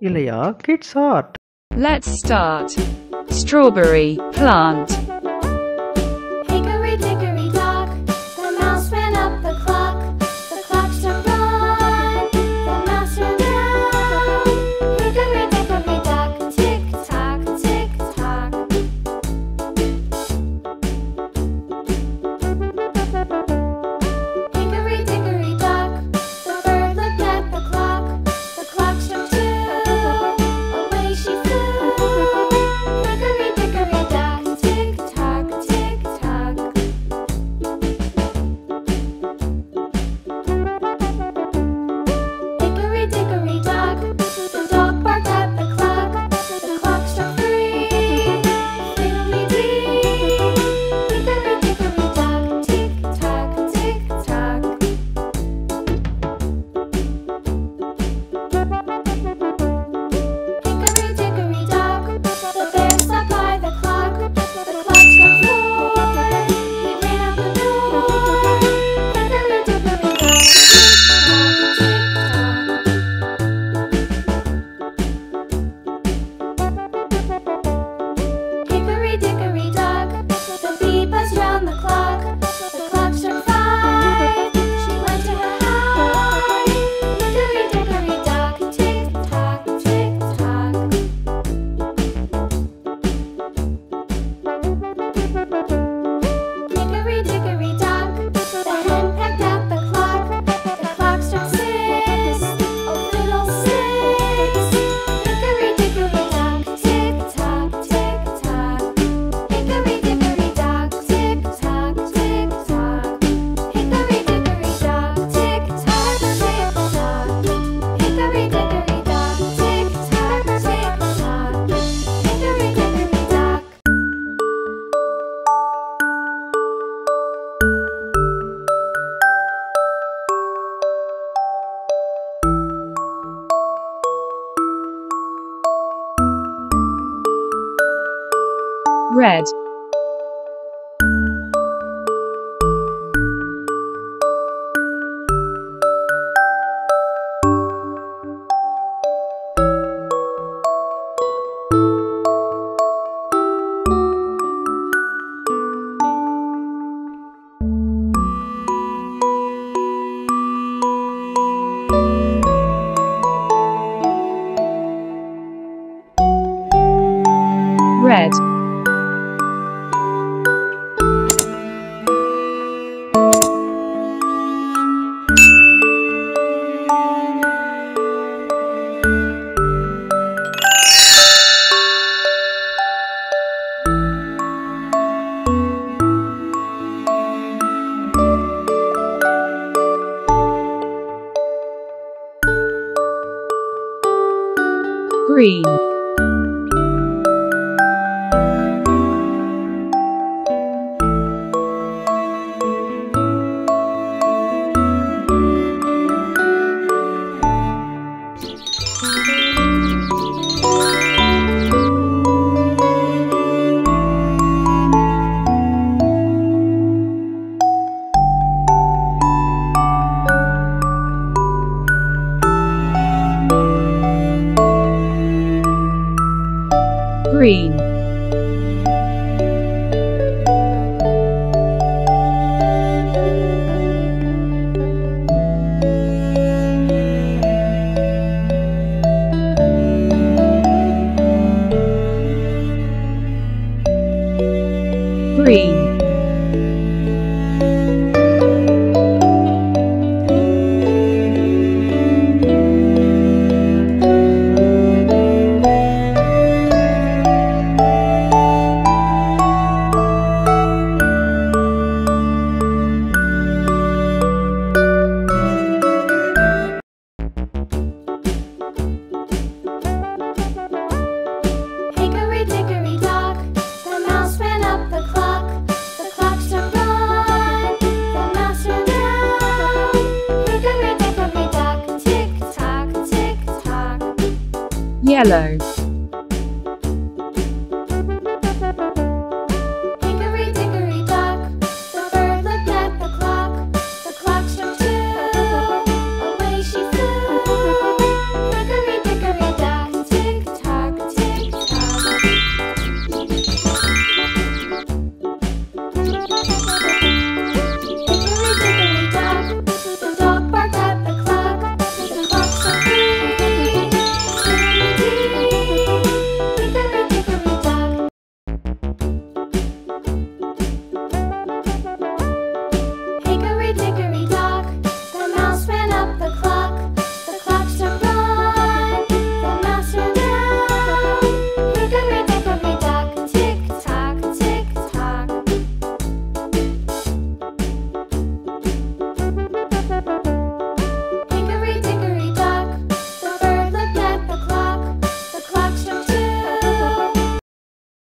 Ilaya Kids Art. Let's start. Strawberry plant. Hickory dickory dock, the mouse ran up the clock. The clock struck one, the mouse ran down. Hickory dickory dock, tick tock, tick tock. Hickory dickory dock, the bird looked at the clock. The clock struck two, away she flew. Red, red. Green, green, green. Yellow.